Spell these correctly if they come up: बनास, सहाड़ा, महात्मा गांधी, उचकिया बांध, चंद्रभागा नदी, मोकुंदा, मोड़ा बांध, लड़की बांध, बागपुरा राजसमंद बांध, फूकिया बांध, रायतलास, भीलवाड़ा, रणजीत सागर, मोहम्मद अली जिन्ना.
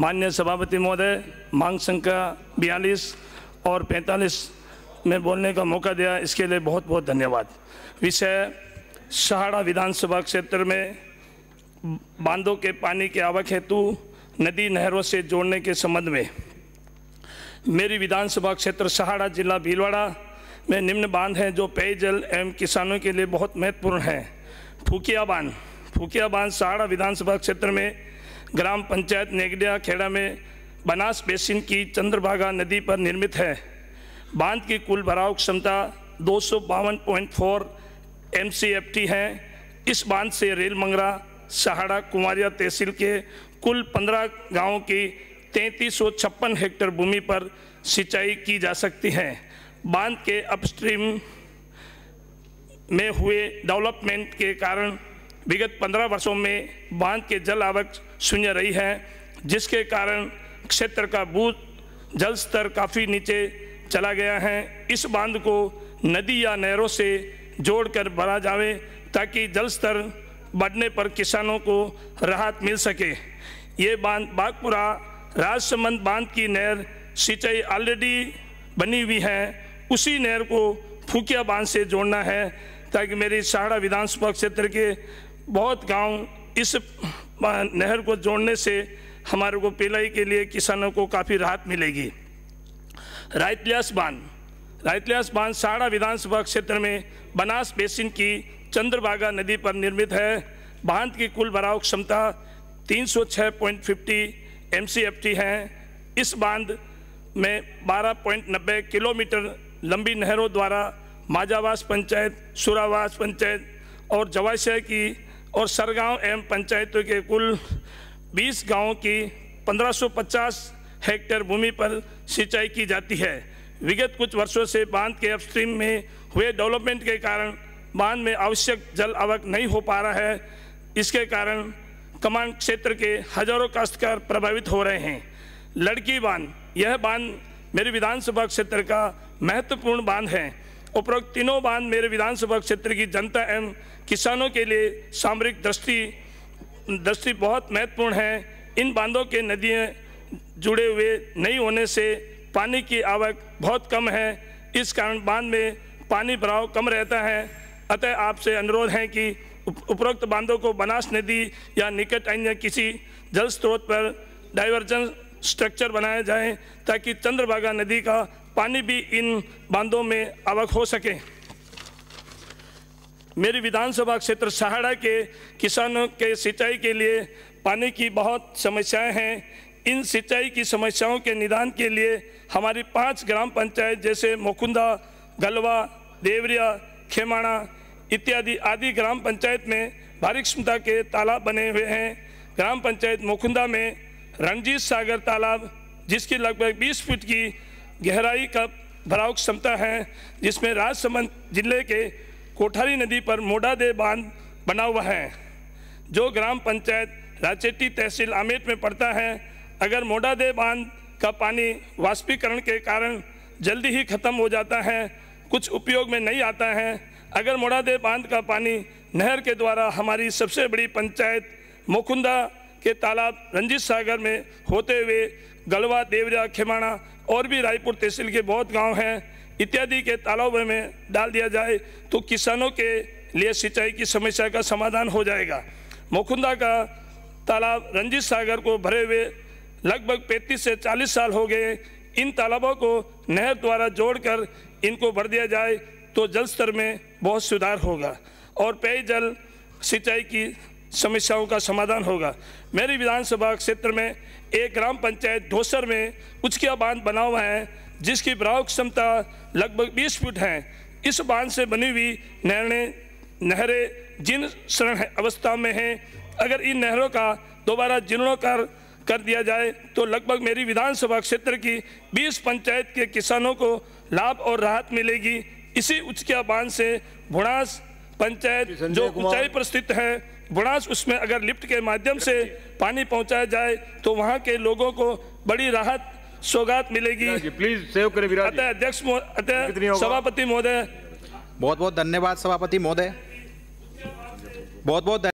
माननीय सभापति महोदय मांग संख्या 42 और 45 में बोलने का मौका दिया, इसके लिए बहुत बहुत धन्यवाद। विषय सहाड़ा विधानसभा क्षेत्र में बांधों के पानी की आवक हेतु नदी नहरों से जोड़ने के संबंध में मेरी विधानसभा क्षेत्र सहाड़ा जिला भीलवाड़ा में निम्न बांध हैं जो पेयजल एवं किसानों के लिए बहुत महत्वपूर्ण हैं। फूकिया बांध सहाड़ा विधानसभा क्षेत्र में ग्राम पंचायत नेगडिया खेड़ा में बनास बेसिन की चंद्रभागा नदी पर निर्मित है। बांध की कुल भराव क्षमता 252.4 MCFT है। इस बांध से रेलमंगरा सहाड़ा कुंवरिया तहसील के कुल 15 गाँवों की 3356 हेक्टेयर भूमि पर सिंचाई की जा सकती है। बांध के अपस्ट्रीम में हुए डेवलपमेंट के कारण विगत 15 वर्षों में बांध के जल आवक शून्य रही है, जिसके कारण क्षेत्र का भू जल स्तर काफ़ी नीचे चला गया है। इस बांध को नदी या नहरों से जोड़कर भरा जावे ताकि जल स्तर बढ़ने पर किसानों को राहत मिल सके। ये बांध बागपुरा राजसमंद बांध की नहर सिंचाई ऑलरेडी बनी हुई है, उसी नहर को फूकिया बांध से जोड़ना है ताकि मेरे सहाड़ा विधानसभा क्षेत्र के बहुत गांव इस नहर को जोड़ने से हमारे को पिलाई के लिए किसानों को काफ़ी राहत मिलेगी। रायतलास बांध सहाड़ा विधानसभा क्षेत्र में बनास बेसिन की चंद्रभागा नदी पर निर्मित है। बांध की कुल भराव क्षमता 306.50 MCFT है। इस बांध में 12.90 किलोमीटर लंबी नहरों द्वारा माजावास पंचायत, सुरावास पंचायत और जवाशय की और सरगांव एवं पंचायतों के कुल 20 गांवों की 1550 हेक्टेयर भूमि पर सिंचाई की जाती है। विगत कुछ वर्षों से बांध के अपस्ट्रीम में हुए डेवलपमेंट के कारण बांध में आवश्यक जल आवक नहीं हो पा रहा है। इसके कारण कमान क्षेत्र के हजारों काश्तकार प्रभावित हो रहे हैं। लड़की बांध, यह बांध मेरे विधानसभा क्षेत्र का महत्वपूर्ण बांध है। उपरोक्त तीनों बांध मेरे विधानसभा क्षेत्र की जनता एवं किसानों के लिए सामरिक दृष्टि बहुत महत्वपूर्ण है। इन बांधों के नदियाँ जुड़े हुए नहीं होने से पानी की आवक बहुत कम है, इस कारण बांध में पानी भराव कम रहता है। अतः आपसे अनुरोध है कि उपरोक्त बांधों को बनास नदी या निकट अन्य किसी जल स्रोत पर डाइवर्जन स्ट्रक्चर बनाया जाए ताकि चंद्रभागा नदी का पानी भी इन बांधों में आवक हो सके। मेरी विधानसभा क्षेत्र सहाड़ा के किसानों के सिंचाई के लिए पानी की बहुत समस्याएं हैं। इन सिंचाई की समस्याओं के निदान के लिए हमारी 5 ग्राम पंचायत जैसे मोकुंदा, गलवा, देवरिया, खेमाणा इत्यादि आदि ग्राम पंचायत में भारी क्षमता के तालाब बने हुए हैं। ग्राम पंचायत मोकुंदा में रणजीत सागर तालाब, जिसकी लगभग 20 फीट की गहराई का भराव क्षमता है, जिसमें राजसमंद जिले के कोठारी नदी पर मोड़ा बांध बना हुआ है जो ग्राम पंचायत राचेटी तहसील आमेट में पड़ता है। अगर मोड़ा बांध का पानी वाष्पीकरण के कारण जल्दी ही खत्म हो जाता है, कुछ उपयोग में नहीं आता है। अगर मोड़ा बांध का पानी नहर के द्वारा हमारी सबसे बड़ी पंचायत मोकुंदा के तालाब रंजीत सागर में होते हुए गलवा, देवरिया, खेमाणा और भी रायपुर तहसील के बहुत गांव हैं इत्यादि के तालाबों में डाल दिया जाए तो किसानों के लिए सिंचाई की समस्या का समाधान हो जाएगा। मोकुंदा का तालाब रंजीत सागर को भरे हुए लगभग 35 से 40 साल हो गए। इन तालाबों को नहर द्वारा जोड़कर इनको भर दिया जाए तो जल स्तर में बहुत सुधार होगा और पेयजल सिंचाई की समस्याओं का समाधान होगा। मेरी विधानसभा क्षेत्र में एक ग्राम पंचायत ढोसर में उचकिया बांध बना हुआ है, जिसकी भराव क्षमता लगभग 20 फीट है। इस बांध से बनी हुई नहरें जीर्ण शरण अवस्था में हैं। अगर इन नहरों का दोबारा जीर्णोद्धार कर दिया जाए तो लगभग मेरी विधानसभा क्षेत्र की 20 पंचायत के किसानों को लाभ और राहत मिलेगी। इसी उचकिया बांध से भुणास पंचायत जो ऊंचाई पर स्थित है, बुड़ास उसमें अगर लिफ्ट के माध्यम से पानी पहुंचाया जाए तो वहां के लोगों को बड़ी राहत सौगात मिलेगी। प्लीज सेव करें विराज। अतः अध्यक्ष सभापति महोदय बहुत बहुत धन्यवाद। सभापति महोदय बहुत बहुत